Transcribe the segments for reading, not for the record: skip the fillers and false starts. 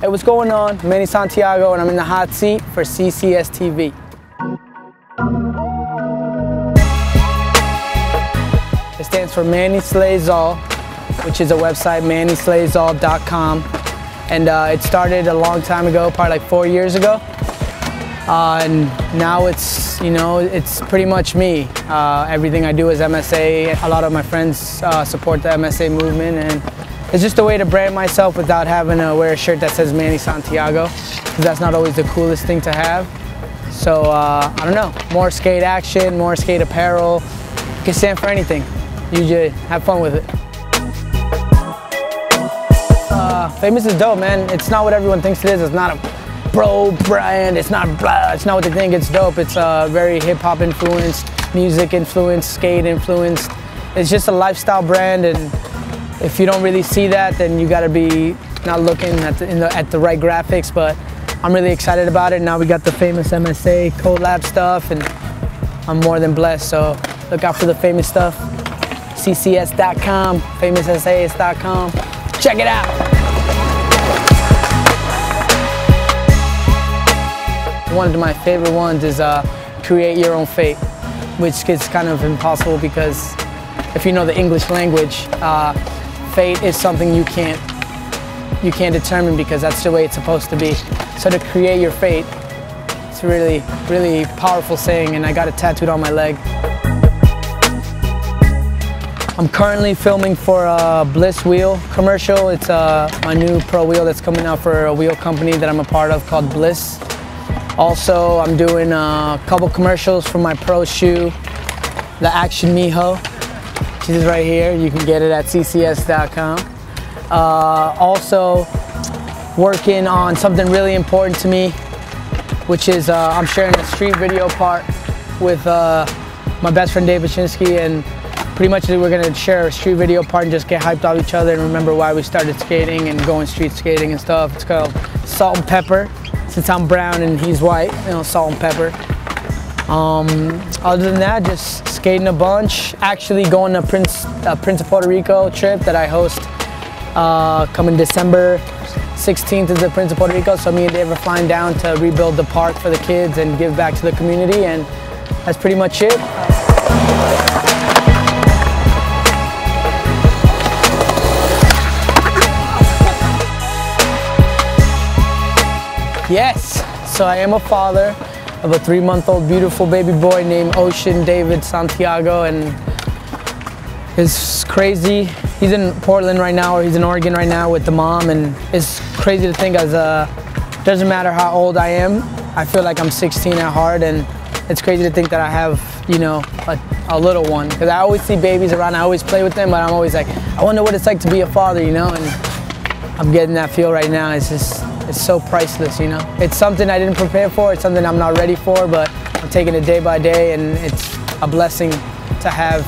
Hey, what's going on? Manny Santiago, and I'm in the hot seat for CCSTV. It stands for Manny Slays All, which is a website, MannySlaysAll.com. And it started a long time ago, probably like 4 years ago. And now it's, you know, it's pretty much me. Everything I do is MSA. A lot of my friends support the MSA movement, and it's just a way to brand myself without having to wear a shirt that says Manny Santiago, because that's not always the coolest thing to have. So I don't know, more skate action, more skate apparel. It can stand for anything. You just have fun with it. Famous is dope, man. It's not what everyone thinks it is. It's not a bro brand. It's not blah. It's not what they think. It's dope. It's very hip-hop influenced, music influenced, skate influenced. It's just a lifestyle brand, and if you don't really see that, then you gotta be not looking at the right graphics, but I'm really excited about it. Now we got the Famous MSA collab stuff, and I'm more than blessed, so look out for the Famous stuff. CCS.com, FamousSAS.com. Check it out. One of my favorite ones is Create Your Own Fate, which gets kind of impossible because if you know the English language, fate is something you can't determine, because that's the way it's supposed to be. So to create your fate, it's a really, really powerful saying, and I got it tattooed on my leg. I'm currently filming for a Bliss Wheel commercial. It's my new pro wheel that's coming out for a wheel company that I'm a part of called Bliss. Also, I'm doing a couple commercials for my pro shoe, the Axion Mijo. This is right here. You can get it at CCS.com. Also, working on something really important to me, which is I'm sharing a street video part with my best friend Dave Bashinski, and pretty much we're gonna share a street video part and just get hyped off each other and remember why we started skating and going street skating and stuff. It's called Salt and Pepper. Since I'm brown and he's white, you know, salt and pepper. Other than that, just skating a bunch, actually going to Prince of Puerto Rico trip that I host coming December 16th is the Prince of Puerto Rico, so me and Dave are flying down to rebuild the park for the kids and give back to the community, and that's pretty much it. Yes, so I am a father of a 3-month-old beautiful baby boy named Ocean David Santiago, and it's crazy. He's in Portland right now, or he's in Oregon right now with the mom, and it's crazy to think as a, doesn't matter how old I am, I feel like I'm 16 at heart, and it's crazy to think that I have, you know, a little one, because I always see babies around, I always play with them, but I'm always like, I wonder what it's like to be a father, you know, and I'm getting that feel right now. It's just, it's so priceless, you know. It's something I didn't prepare for, it's something I'm not ready for, but I'm taking it day by day, and it's a blessing to have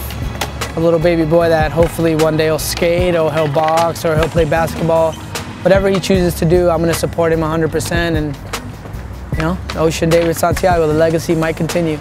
a little baby boy that hopefully one day he'll skate, or he'll box, or he'll play basketball. Whatever he chooses to do, I'm gonna support him 100%, and you know, Ocean David Santiago, the legacy might continue.